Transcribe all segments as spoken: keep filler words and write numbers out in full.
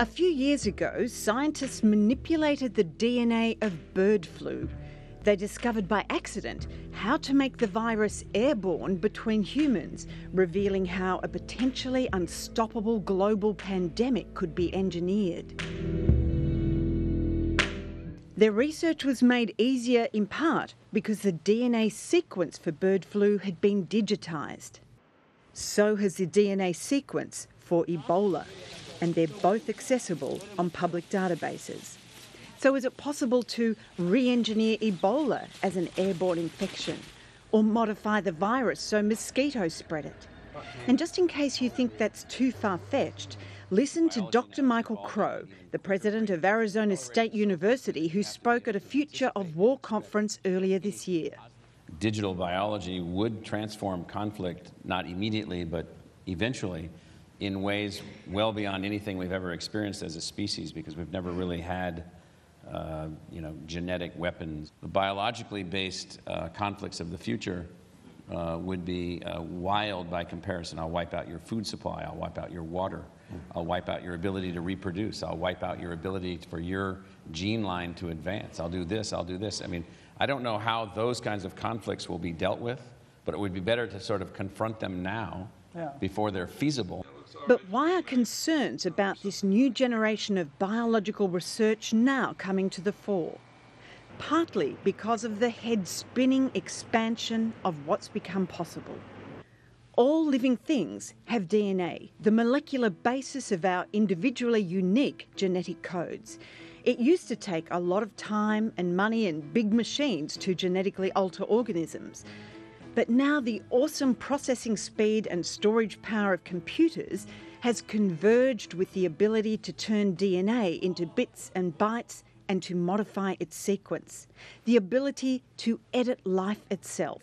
A few years ago, scientists manipulated the D N A of bird flu. They discovered by accident how to make the virus airborne between humans, revealing how a potentially unstoppable global pandemic could be engineered. Their research was made easier in part because the D N A sequence for bird flu had been digitised. So has the D N A sequence for Ebola, and they're both accessible on public databases. So is it possible to re-engineer Ebola as an airborne infection, or modify the virus so mosquitoes spread it? And just in case you think that's too far-fetched, listen to Doctor Michael Crow, the president of Arizona State University, who spoke at a Future of War conference earlier this year. Digital biology would transform conflict, not immediately, but eventually, in ways well beyond anything we've ever experienced as a species, because we've never really had Uh, you know, genetic weapons. The biologically based uh, conflicts of the future uh, would be uh, wild by comparison. I'll wipe out your food supply, I'll wipe out your water, I'll wipe out your ability to reproduce, I'll wipe out your ability for your gene line to advance, I'll do this, I'll do this. I mean, I don't know how those kinds of conflicts will be dealt with, but it would be better to sort of confront them now, yeah, before they're feasible. But why are concerns about this new generation of biological research now coming to the fore? Partly because of the head-spinning expansion of what's become possible. All living things have D N A, the molecular basis of our individually unique genetic codes. It used to take a lot of time and money and big machines to genetically alter organisms. But now the awesome processing speed and storage power of computers has converged with the ability to turn D N A into bits and bytes and to modify its sequence. The ability to edit life itself,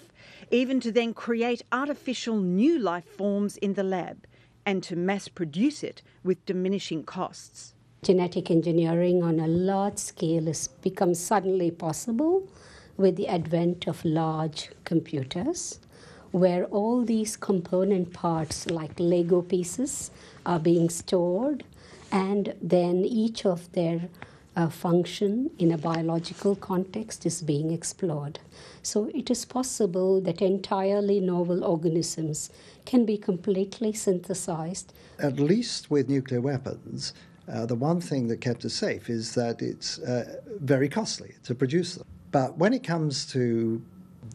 even to then create artificial new life forms in the lab and to mass produce it with diminishing costs. Genetic engineering on a large scale has become suddenly possible with the advent of large computers, where all these component parts like Lego pieces are being stored, and then each of their uh, function in a biological context is being explored. So it is possible that entirely novel organisms can be completely synthesized. At least with nuclear weapons, uh, the one thing that kept us safe is that it's uh, very costly to produce them. But when it comes to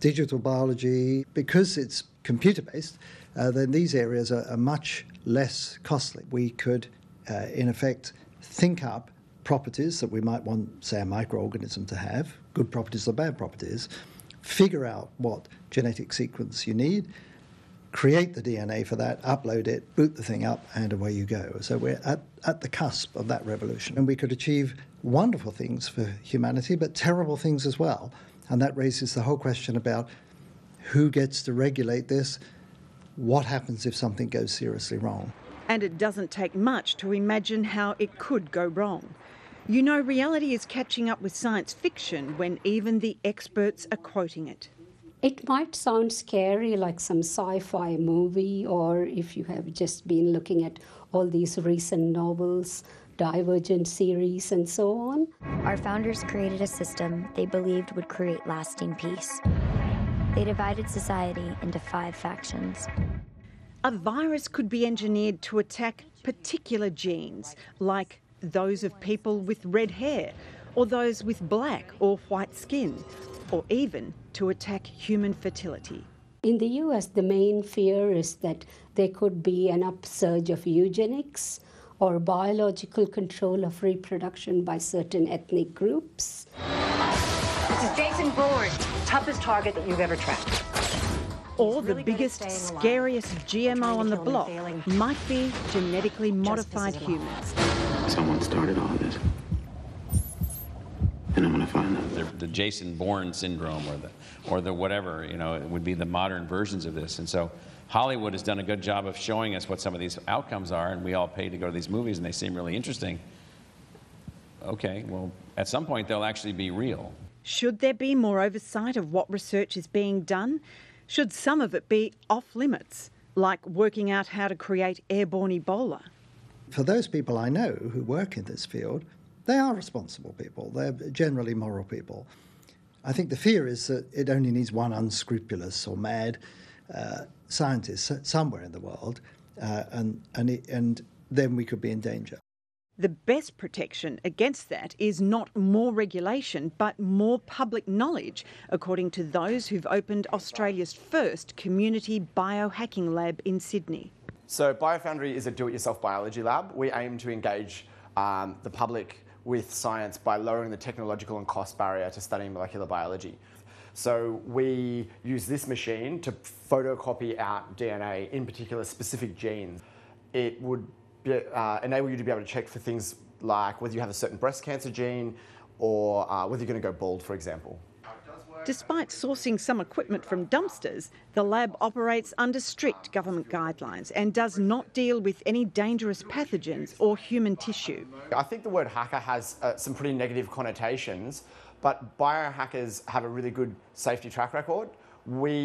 digital biology, because it's computer-based, uh, then these areas are, are much less costly. We could, uh, in effect, think up properties that we might want, say, a microorganism to have, good properties or bad properties, figure out what genetic sequence you need, create the D N A for that, upload it, boot the thing up, and away you go. So we're at, at the cusp of that revolution. And we could achieve wonderful things for humanity, but terrible things as well. And that raises the whole question about who gets to regulate this, what happens if something goes seriously wrong. And it doesn't take much to imagine how it could go wrong. You know, reality is catching up with science fiction when even the experts are quoting it. It might sound scary, like some sci-fi movie, or if you have just been looking at all these recent novels, Divergent series, and so on. Our founders created a system they believed would create lasting peace. They divided society into five factions. A virus could be engineered to attack particular genes, like those of people with red hair, or those with black or white skin, or even to attack human fertility. In the U S, the main fear is that there could be an upsurge of eugenics or biological control of reproduction by certain ethnic groups. This is Jason Bourne, toughest target that you've ever tracked. Or the really biggest, scariest G M O on the block might be genetically modified humans. Someone started all this. And I'm going to find out. The, the Jason Bourne syndrome or the, or the whatever, you know, it would be the modern versions of this. And so Hollywood has done a good job of showing us what some of these outcomes are, and we all pay to go to these movies, and they seem really interesting. Okay, well, at some point they'll actually be real. Should there be more oversight of what research is being done? Should some of it be off limits, like working out how to create airborne Ebola? for those people I know who work in this field, they are responsible people. They're generally moral people. I think the fear is that it only needs one unscrupulous or mad uh, scientist somewhere in the world, uh, and, and, it, and then we could be in danger. The best protection against that is not more regulation, but more public knowledge, according to those who've opened Australia's first community biohacking lab in Sydney. So BioFoundry is a do-it-yourself biology lab. We aim to engage um, the public with science by lowering the technological and cost barrier to studying molecular biology. So we use this machine to photocopy out D N A, in particular specific genes. It would Uh, enable you to be able to check for things like whether you have a certain breast cancer gene or uh, whether you're going to go bald, for example. Despite sourcing some equipment from dumpsters, the lab operates under strict government guidelines and does not deal with any dangerous pathogens or human tissue. I think the word hacker has uh, some pretty negative connotations, but biohackers have a really good safety track record. We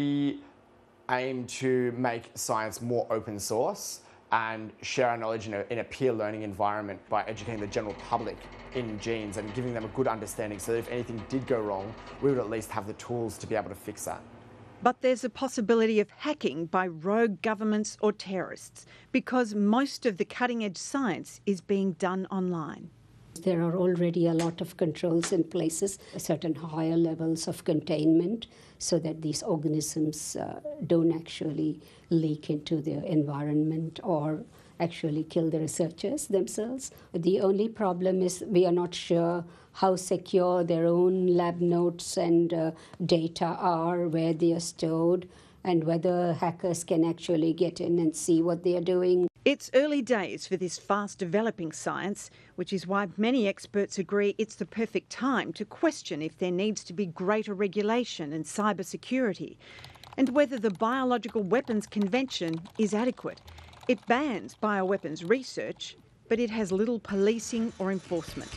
aim to make science more open source and share our knowledge in a, in a peer learning environment by educating the general public in genes and giving them a good understanding so that if anything did go wrong, we would at least have the tools to be able to fix that. But there's a possibility of hacking by rogue governments or terrorists because most of the cutting-edge science is being done online. There are already a lot of controls in places, certain higher levels of containment, so that these organisms uh, don't actually leak into their environment or actually kill the researchers themselves. The only problem is we are not sure how secure their own lab notes and uh, data are, where they are stored, and whether hackers can actually get in and see what they are doing. It's early days for this fast-developing science, which is why many experts agree it's the perfect time to question if there needs to be greater regulation and cybersecurity, and whether the Biological Weapons Convention is adequate. It bans bioweapons research, but it has little policing or enforcement.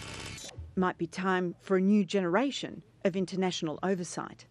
Might be time for a new generation of international oversight.